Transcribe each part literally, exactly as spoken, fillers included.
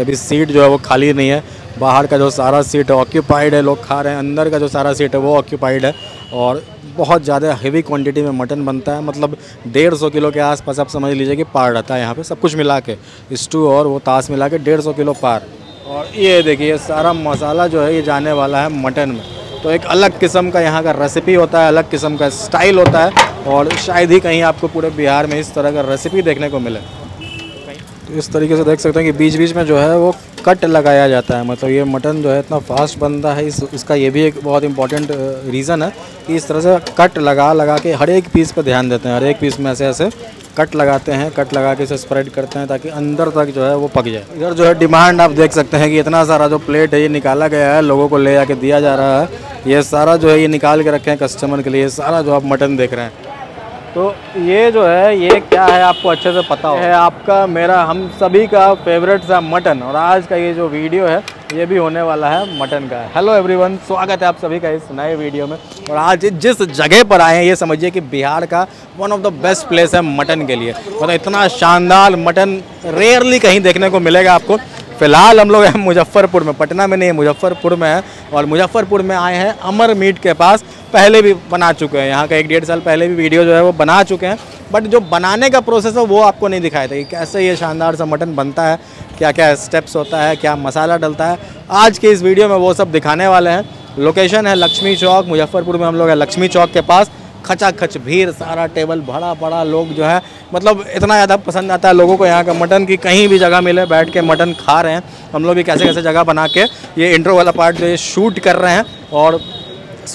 कि अभी सीट जो है वो खाली नहीं है। बाहर का जो सारा सीट है ऑक्यूपाइड है, लोग खा रहे हैं। अंदर का जो सारा सीट है वो ऑक्यूपाइड है और बहुत ज़्यादा हेवी क्वांटिटी में मटन बनता है। मतलब डेढ़ सौ किलो के आसपास आप समझ लीजिए कि पार रहता है यहाँ पे, सब कुछ मिला के स्टू और वो ताश मिला के डेढ़ सौ किलो पार। और ये देखिए सारा मसाला जो है ये जाने वाला है मटन में। तो एक अलग किस्म का यहाँ का रेसिपी होता है, अलग किस्म का स्टाइल होता है और शायद ही कहीं आपको पूरे बिहार में इस तरह का रेसिपी देखने को मिले। तो इस तरीके से देख सकते हैं कि बीच बीच में जो है वो कट लगाया जाता है। मतलब ये मटन जो है इतना फास्ट बनता है, इस इसका ये भी एक बहुत इंपॉर्टेंट रीज़न है कि इस तरह से कट लगा लगा के हर एक पीस पे ध्यान देते हैं। हर एक पीस में ऐसे ऐसे कट लगाते हैं, कट लगा के इसे स्प्रेड करते हैं ताकि अंदर तक जो है वो पक जाए। इधर जो है डिमांड आप देख सकते हैं कि इतना सारा जो प्लेट है ये निकाला गया है, लोगों को ले जाके दिया जा रहा है। ये सारा जो है ये निकाल के रखे हैं कस्टमर के लिए, सारा जो आप मटन देख रहे हैं। तो ये जो है ये क्या है आपको अच्छे से पता है, आपका मेरा हम सभी का फेवरेट सा मटन। और आज का ये जो वीडियो है ये भी होने वाला है मटन का। हेलो एवरीवन, स्वागत है आप सभी का इस नए वीडियो में। और आज जिस जगह पर आए हैं ये समझिए कि बिहार का one of the best place है मटन के लिए। मतलब इतना शानदार मटन रेयरली कहीं देखने को मिलेगा आपको। फिलहाल हम लोग हैं मुजफ्फरपुर में, पटना में नहीं मुजफ्फरपुर में है। और मुजफ्फरपुर में आए हैं अमर मीट के पास। पहले भी बना चुके हैं, यहाँ का एक डेढ़ साल पहले भी वीडियो जो है वो बना चुके हैं, बट जो बनाने का प्रोसेस है वो आपको नहीं दिखाया था कि कैसे ये शानदार सा मटन बनता है, क्या क्या स्टेप्स होता है, क्या मसाला डलता है। आज के इस वीडियो में वो सब दिखाने वाले हैं। लोकेशन है लक्ष्मी चौक, मुजफ्फरपुर में हम लोग हैं लक्ष्मी चौक के पास। खचाखच भीड़, सारा टेबल भरा पड़ा, लोग जो है मतलब इतना ज़्यादा पसंद आता है लोगों को यहाँ का मटन कि कहीं भी जगह मिले बैठ के मटन खा रहे हैं। हम लोग भी कैसे कैसे जगह बना के ये इंट्रो वाला पार्ट जो ये शूट कर रहे हैं। और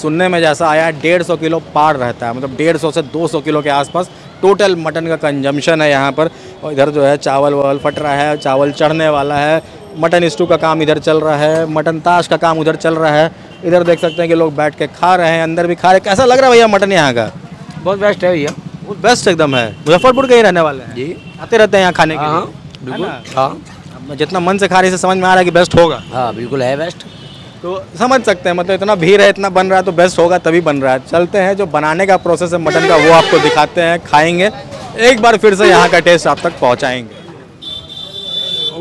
सुनने में जैसा आया है डेढ़ सौ किलो पार रहता है, मतलब डेढ़ सौ से दो सौ किलो के आसपास टोटल मटन का कंजम्पशन है यहाँ पर। और इधर जो है चावल वावल फट रहा है, चावल चढ़ने वाला है, मटन स्टू का काम इधर चल रहा है, मटन ताश का काम उधर चल रहा है। इधर देख सकते हैं कि लोग बैठ के खा रहे हैं, अंदर भी खा रहे हैं। कैसा लग रहा है भैया मटन यहाँ का? बहुत बेस्ट है भैया, बहुत बेस्ट एकदम है। मुजफ्फरपुर के ही रहने वाले हैं जी, आते रहते हैं यहाँ खाने के लिए? हाँ, जितना मन से खा रहे हैं समझ में आ रहा है कि बेस्ट होगा। हाँ बिल्कुल है बेस्ट, तो समझ सकते हैं। मतलब इतना भीड़ है, इतना बन रहा है तो बेस्ट होगा तभी बन रहा है। चलते हैं, जो बनाने का प्रोसेस है मटन का वो आपको दिखाते हैं, खाएंगे एक बार फिर से यहाँ का टेस्ट आप तक पहुँचाएँगे।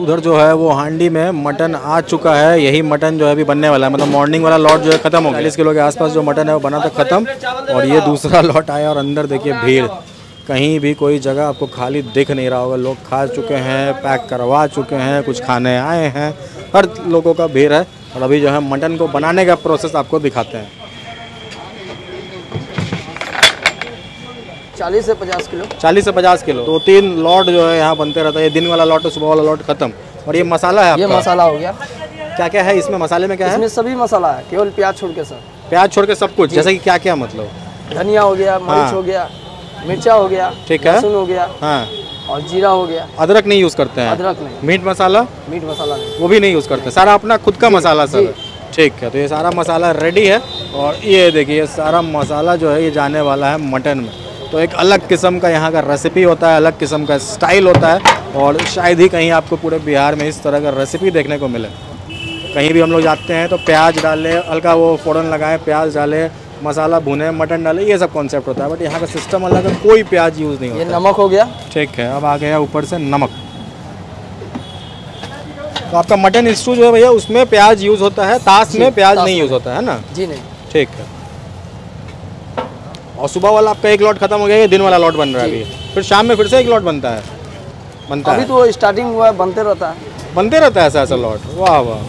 उधर जो है वो हांडी में मटन आ चुका है, यही मटन जो है अभी बनने वाला है। मतलब मॉर्निंग वाला लॉट जो है खत्म हो गया, चालीस किलो के आसपास जो मटन है वो बना था खत्म। और ये दूसरा लॉट आया और अंदर देखिए भीड़, कहीं भी कोई जगह आपको खाली दिख नहीं रहा होगा। लोग खा चुके हैं, पैक करवा चुके हैं, कुछ खाने आए हैं, हर लोगों का भीड़ है। और अभी जो है मटन को बनाने का प्रोसेस आपको दिखाते हैं। चालीस से पचास किलो चालीस से पचास किलो दो तीन लॉट जो है यहाँ बनते रहता है। ये दिन वाला लॉट और सुबह वाला लॉट खत्म। और ये मसाला है आपका? ये मसाला हो गया। क्या क्या है इसमें मसाले में? क्या इसमें है? सभी मसाला है, केवल प्याज छोड़ के सर। प्याज छोड़ के सब कुछ? जैसे कि क्या क्या? मतलब धनिया हो गया, मर्च हाँ। हो गया, मिर्चा हो गया, ठीक है, लहसुन हो गया, हाँ, और जीरा हो गया। अदरक नहीं यूज करते हैं? अदरक नहीं। मीट मसाला? मीट मसाला वो भी नहीं यूज करते, सारा अपना खुद का मसाला सर, ठीक है। तो ये सारा मसाला रेडी है। और ये देखिए सारा मसाला जो है ये जाने वाला है मटन में। तो एक अलग किस्म का यहाँ का रेसिपी होता है, अलग किस्म का स्टाइल होता है और शायद ही कहीं आपको पूरे बिहार में इस तरह का रेसिपी देखने को मिले। कहीं भी हम लोग जाते हैं तो प्याज डालें, हल्का वो फोड़न लगाएं, प्याज डालें, मसाला भुने, मटन डालें, ये सब कॉन्सेप्ट होता है। बट यहाँ का सिस्टम अलग है, कोई प्याज यूज़ नहीं होता। ये नमक हो गया, ठीक है। अब आ गया ऊपर से नमक। तो आपका मटन स्टू जो है भैया उसमें प्याज यूज़ होता है, ताश में प्याज नहीं यूज़ होता है ना? जी नहीं, ठीक है। और सुबह वाला आपका एक लॉट खत्म हो गया, ये दिन वाला लॉट बन रहा है अभी। फिर शाम में फिर से एक लॉट बनता है? बनता अभी है, तो स्टार्टिंग हुआ है, बनते रहता है, बनते रहता है ऐसा ऐसा लॉट। वाह वाह,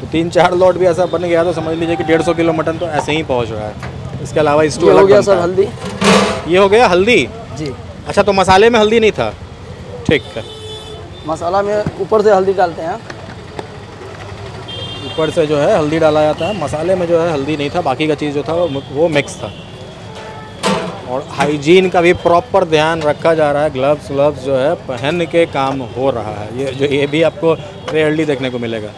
तो तीन चार लॉट भी ऐसा बन गया तो समझ लीजिए कि डेढ़ सौ किलो मटन तो ऐसे ही पहुंच रहा है। इसके अलावा स्टू अलग हो गया सर। हल्दी ये हो गया? हल्दी जी, अच्छा। तो मसाले में हल्दी नहीं था, ठीक है। मसाला में ऊपर से हल्दी डालते हैं, ऊपर से जो है हल्दी डाला जाता है। मसाले में जो है हल्दी नहीं था, बाकी का चीज़ जो था वो मिक्स था। और हाइजीन का भी प्रॉपर ध्यान रखा जा रहा है, ग्लव्स व्लव्स जो है पहन के काम हो रहा है। ये जो ये भी आपको रेयरली देखने को मिलेगा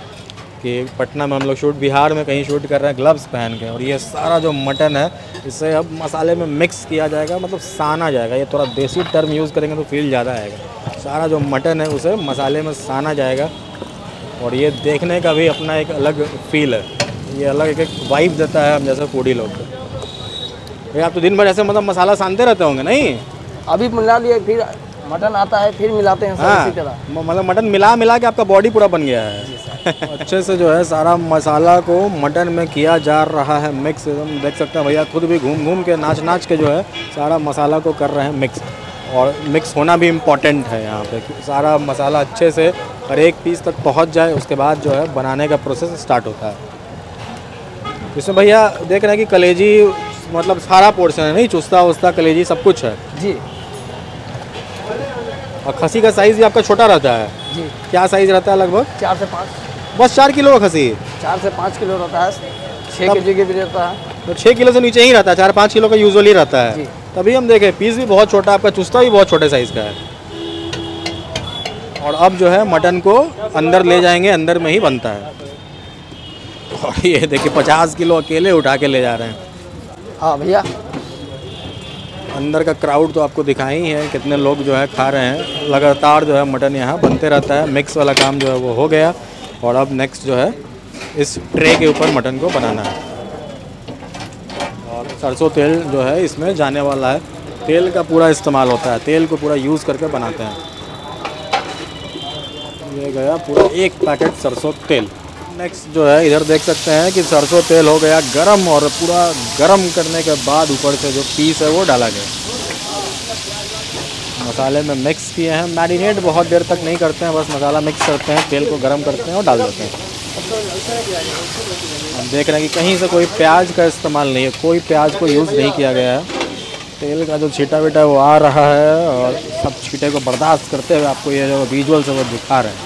कि पटना में हम लोग शूट, बिहार में कहीं शूट कर रहे हैं ग्लव्स पहन के। और ये सारा जो मटन है इसे अब मसाले में मिक्स किया जाएगा, मतलब साना जाएगा। ये थोड़ा देसी टर्म यूज़ करेंगे तो फील ज़्यादा आएगा। सारा जो मटन है उसे मसाले में साना जाएगा और ये देखने का भी अपना एक अलग फील है, ये अलग एक एक वाइब देता है हम जैसे फूडी लोग को। आप तो दिन भर ऐसे मतलब मसाला सानते रहते होंगे? नहीं, अभी मिला लिया, फिर मटन आता है फिर मिलाते हैं सर इसी तरह, मतलब मटन मिला मिला के आपका बॉडी पूरा बन गया है। अच्छे से जो है सारा मसाला को मटन में किया जा रहा है मिक्स, एकदम देख सकते हैं भैया खुद भी घूम घूम के नाच नाच के जो है सारा मसाला को कर रहे हैं मिक्स, और मिक्स होना भी इम्पॉर्टेंट है यहाँ पे कि सारा मसाला अच्छे से हर एक पीस तक पहुँच जाए, उसके बाद जो है बनाने का प्रोसेस स्टार्ट होता है। इसमें भैया देख रहे हैं कि कलेजी मतलब सारा पोर्शन है, नहीं चुस्ता उस्ता कलेजी सब कुछ है जी। और खसी का साइज़ भी आपका छोटा रहता है जी, क्या साइज़ रहता है लगभग? चार से पाँच, बस चार किलो का खसी, चार से पाँच किलो रहता है, छः के जी के भी रहता है, तो छः किलो से नीचे ही रहता है, चार पाँच किलो का यूजुअली रहता है। तभी हम देखें पीस भी बहुत छोटा, आपका चुस्ता भी बहुत छोटे साइज़ का है। और अब जो है मटन को अंदर ले जाएंगे, अंदर में ही बनता है। और ये देखिए पचास किलो अकेले उठा के ले जा रहे हैं। हाँ भैया अंदर का क्राउड तो आपको दिखाई ही है, कितने लोग जो है खा रहे हैं। लगातार जो है मटन यहाँ बनते रहता है, मिक्स वाला काम जो है वो हो गया। और अब नेक्स्ट जो है इस ट्रे के ऊपर मटन को बनाना है। और सरसों तेल जो है इसमें जाने वाला है, तेल का पूरा इस्तेमाल होता है, तेल को पूरा यूज़ करके बनाते हैं। ये गया पूरा एक पैकेट सरसों तेल। नेक्स्ट जो है इधर देख सकते हैं कि सरसों तेल हो गया गरम, और पूरा गरम करने के बाद ऊपर से जो पीस है वो डाला गया। मसाले में मिक्स किए हैं, मैरिनेट बहुत देर तक नहीं करते हैं, बस मसाला मिक्स करते हैं, तेल को गरम करते हैं और डाल देते हैं। हम देख रहे हैं कि कहीं से कोई प्याज का इस्तेमाल नहीं है, कोई प्याज को यूज़ नहीं किया गया है। तेल का जो छीटा वीटा वो आ रहा है, और सब छीटे को बर्दाश्त करते हुए आपको ये जो विजुअल से वो दिखा रहे हैं।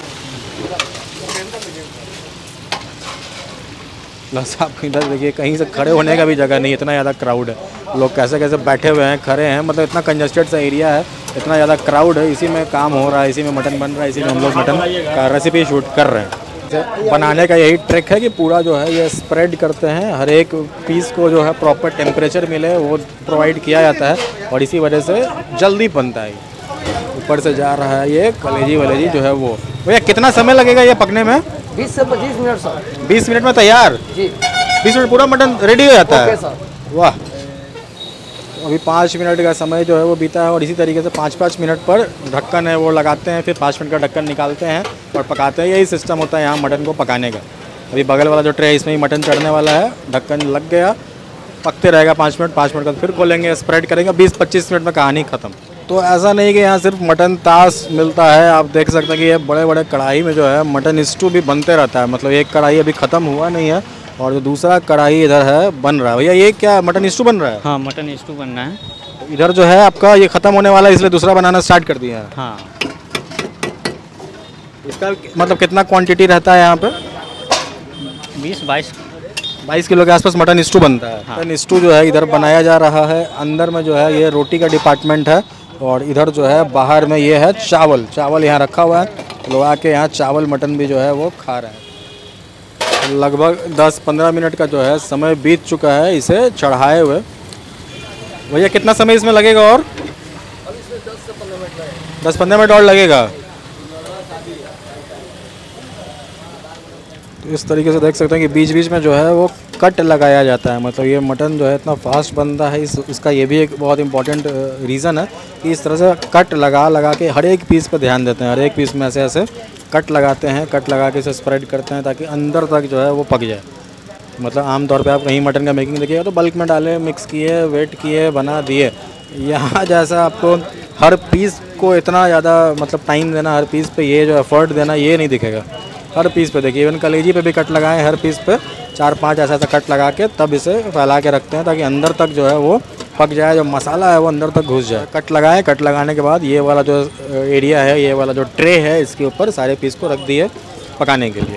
बस आप इधर देखिए कहीं से खड़े होने का भी जगह नहीं, इतना ज़्यादा क्राउड है, लोग कैसे कैसे बैठे हुए हैं, खड़े हैं, मतलब इतना कंजस्टेड सा एरिया है, इतना ज़्यादा क्राउड है। इसी में काम हो रहा है, इसी में मटन बन रहा है, इसी में हम लोग मटन का रेसिपी शूट कर रहे हैं। बनाने का यही ट्रिक है कि पूरा जो है ये स्प्रेड करते हैं, हर एक पीस को जो है प्रॉपर टेम्परेचर मिले वो प्रोवाइड किया जाता है, और इसी वजह से जल्दी बनता है। ऊपर से जा रहा है ये कलेजी वलेजी जो है वो। भैया कितना समय लगेगा ये पकने में? बीस से पच्चीस मिनट सर। बीस मिनट में तैयार जी, बीस मिनट पूरा मटन रेडी हो जाता है सर। वाह, अभी पाँच मिनट का समय जो है वो बीता है। और इसी तरीके से पाँच पाँच मिनट पर ढक्कन है वो लगाते हैं, फिर पाँच मिनट का ढक्कन निकालते हैं और पकाते हैं। यही सिस्टम होता है यहाँ मटन को पकाने का। अभी बगल वाला जो ट्रे है इसमें ही मटन चढ़ने वाला है, ढक्कन लग गया, पकते रहेगा पाँच मिनट, पाँच मिनट का फिर खोलेंगे, स्प्रेड करेंगे, बीस पच्चीस मिनट में कहानी ख़त्म। तो ऐसा नहीं कि यहाँ सिर्फ मटन ताश मिलता है, आप देख सकते हैं कि ये बड़े बड़े कढ़ाई में जो है मटन स्टू भी बनते रहता है। मतलब एक कढ़ाई अभी ख़त्म हुआ नहीं है और जो दूसरा कढ़ाई इधर है बन रहा है। भैया ये क्या मटन स्टू बन रहा है? हाँ मटन स्टू बनना है। तो इधर जो है आपका ये ख़त्म होने वाला है, इसलिए दूसरा बनाना स्टार्ट कर दिया है। हाँ, इसका मतलब कितना क्वान्टिटी रहता है यहाँ पर? बीस बाईस बाईस किलो के आसपास मटन स्टू बनता है। मटन स्टू जो है इधर बनाया जा रहा है। अंदर में जो है ये रोटी का डिपार्टमेंट है, और इधर जो है बाहर में ये है चावल। चावल यहाँ रखा हुआ है, लोग आके यहाँ चावल मटन भी जो है वो खा रहे हैं। लगभग दस पंद्रह मिनट का जो है समय बीत चुका है इसे चढ़ाए हुए। भैया कितना समय इसमें लगेगा? और दस पंद्रह मिनट और लगेगा। तो इस तरीके से देख सकते हैं कि बीच बीच में जो है वो कट लगाया जाता है। मतलब ये मटन जो है इतना फास्ट बनता है, इस इसका ये भी एक बहुत इंपॉर्टेंट रीज़न है कि इस तरह से कट लगा लगा के हर एक पीस पर ध्यान देते हैं। हर एक पीस में ऐसे ऐसे कट लगाते हैं, कट लगा के इसे स्प्रेड करते हैं ताकि अंदर तक जो है वो पक जाए। मतलब आमतौर पे आप कहीं मटन का मेकिंग देखिएगा तो बल्क में डाले, मिक्स किए, वेट किए, बना दिए। यहाँ जैसा आपको हर पीस को इतना ज़्यादा मतलब टाइम देना, हर पीस पर ये जो एफर्ट देना, ये नहीं दिखेगा। हर पीस पे देखिए, इवन कलेजी पे भी कट लगाएं, हर पीस पे चार पांच ऐसा ऐसा कट लगा के तब इसे फैला के रखते हैं ताकि अंदर तक जो है वो पक जाए, जो मसाला है वो अंदर तक घुस जाए। कट लगाएं, कट लगाने के बाद ये वाला जो एरिया है, ये वाला जो ट्रे है, इसके ऊपर सारे पीस को रख दिए पकाने के लिए।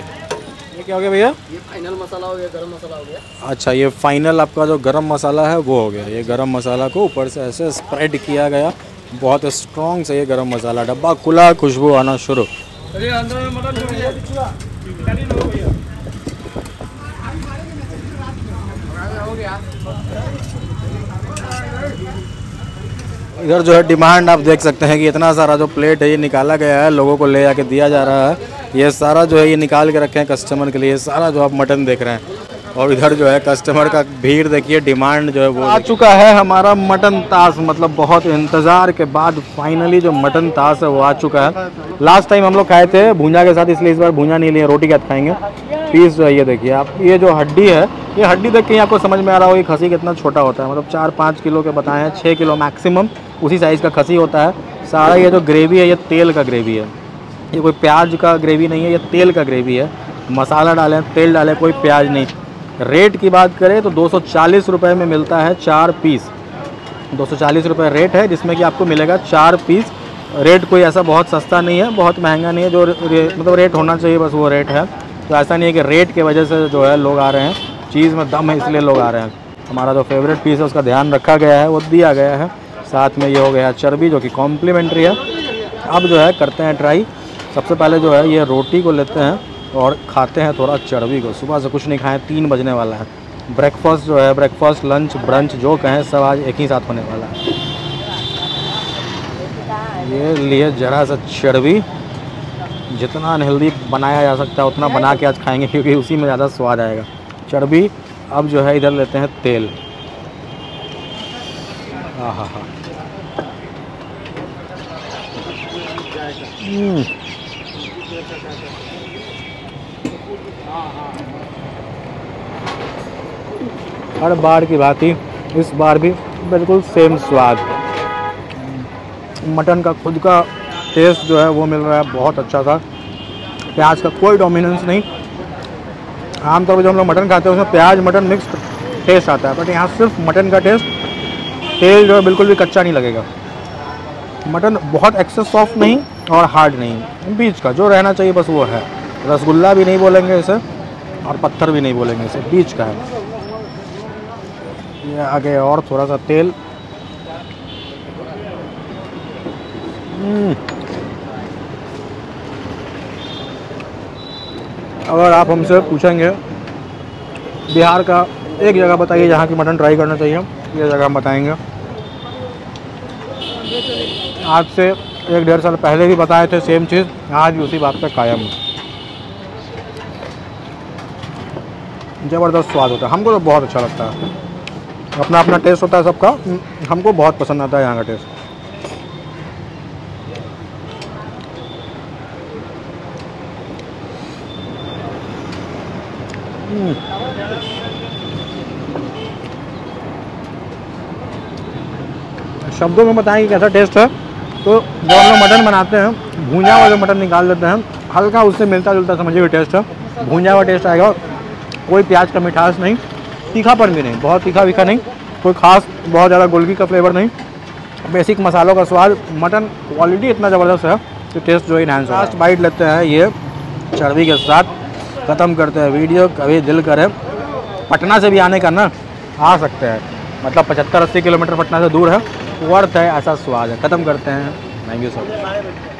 ये क्या हो गया भैया? ये फाइनल मसाला हो गया, गरम मसाला हो गया। अच्छा, ये फाइनल आपका जो गरम मसाला है वो हो गया। ये गरम मसाला को ऊपर से ऐसे स्प्रेड किया गया, बहुत स्ट्रॉन्ग से ये गरम मसाला। डब्बा खुला, खुशबू आना शुरू। इधर जो है डिमांड आप देख सकते हैं कि इतना सारा जो प्लेट है ये निकाला गया है, लोगों को ले जाके दिया जा रहा है। ये सारा जो है ये निकाल के रखे हैं कस्टमर के लिए। सारा जो आप मटन देख रहे हैं और इधर जो है कस्टमर का भीड़ देखिए, डिमांड जो है वो आ चुका है। हमारा मटन ताश मतलब बहुत इंतज़ार के बाद फाइनली जो मटन ताश है वो आ चुका है। लास्ट टाइम हम लोग खाए थे भुंजा के साथ, इसलिए इस बार भुंजा नहीं लिए, रोटी के साथ खाएंगे। पीस जो है ये देखिए आप, ये जो हड्डी है, ये हड्डी देख के आपको समझ में आ रहा हो कि खसी कितना छोटा होता है। मतलब चार पाँच किलो के बताएं, छः किलो मैक्सिमम उसी साइज़ का खसी होता है। सारा ये जो ग्रेवी है ये तेल का ग्रेवी है, ये कोई प्याज का ग्रेवी नहीं है, ये तेल का ग्रेवी है। मसाला डालें, तेल डालें, कोई प्याज नहीं। रेट की बात करें तो दो सौ चालीस रुपये में मिलता है चार पीस। दो सौ चालीस रुपये रेट है, जिसमें कि आपको मिलेगा चार पीस। रेट कोई ऐसा बहुत सस्ता नहीं है, बहुत महंगा नहीं है, जो मतलब रेट होना चाहिए बस वो रेट है। तो ऐसा नहीं है कि रेट के वजह से जो है लोग आ रहे हैं, चीज़ में दम है इसलिए लोग आ रहे हैं। हमारा जो फेवरेट पीस है उसका ध्यान रखा गया है, वो दिया गया है। साथ में ये हो गया चर्बी जो कि कॉम्प्लीमेंट्री है। अब जो है करते हैं ट्राई। सबसे पहले जो है ये रोटी को लेते हैं और खाते हैं थोड़ा चर्बी को। सुबह से कुछ नहीं खाएं, तीन बजने वाला है। ब्रेकफास्ट जो है, ब्रेकफास्ट लंच ब्रंच जो कहें, सब आज एक ही साथ होने वाला है। ये लिए जरा सा चर्बी, जितना अनहेल्दी बनाया जा सकता है उतना बना के आज खाएंगे, क्योंकि उसी में ज़्यादा स्वाद आएगा। चर्बी। अब जो है इधर लेते हैं तेल। हाँ हाँ हाँ हर बार की भांति इस बार भी बिल्कुल सेम स्वाद। मटन का खुद का टेस्ट जो है वो मिल रहा है, बहुत अच्छा था। प्याज का कोई डोमिनेंस नहीं। आमतौर पर जो हम लोग मटन खाते हैं उसमें प्याज मटन मिक्स टेस्ट आता है, बट यहाँ सिर्फ मटन का टेस्ट। तेल जो है बिल्कुल भी कच्चा नहीं लगेगा। मटन बहुत एक्सेस सॉफ्ट नहीं और हार्ड नहीं, बीच का जो रहना चाहिए बस वो है। रसगुल्ला भी नहीं बोलेंगे इसे और पत्थर भी नहीं बोलेंगे इसे, बीच का है। ये आगे और थोड़ा सा तेल। अगर आप हमसे पूछेंगे बिहार का एक जगह बताइए जहाँ की मटन ट्राई करना चाहिए, ये जगह हम बताएंगे। आज से एक डेढ़ साल पहले भी बताए थे सेम चीज़, आज भी उसी बात पे कायम है। ज़बरदस्त स्वाद होता है, हमको तो बहुत अच्छा लगता है। अपना अपना टेस्ट होता है सबका, हमको बहुत पसंद आता है यहाँ का टेस्ट। शब्दों में बताएं कि कैसा टेस्ट है। तो जब हम लोग मटन बनाते हैं, भूंजा हुआ जो मटन निकाल देते हैं, हल्का उससे मिलता जुलता समझिए टेस्ट है, भूंजा हुआ टेस्ट आएगा। कोई प्याज का मिठास नहीं, तीखापन भी नहीं, बहुत तीखा वीखा नहीं, कोई खास बहुत ज़्यादा गोलकी का फ्लेवर नहीं, बेसिक मसालों का स्वाद। मटन क्वालिटी इतना ज़बरदस्त है कि टेस्ट जो इनहैंस। लास्ट बाइट लेते हैं ये चर्बी के साथ, ख़त्म करते हैं वीडियो। कभी दिल करे पटना से भी आने का ना, आ सकते हैं। मतलब पचहत्तर अस्सी किलोमीटर पटना से दूर है, वर्थ है, ऐसा स्वाद है। ख़त्म करते हैं। Thank you so much.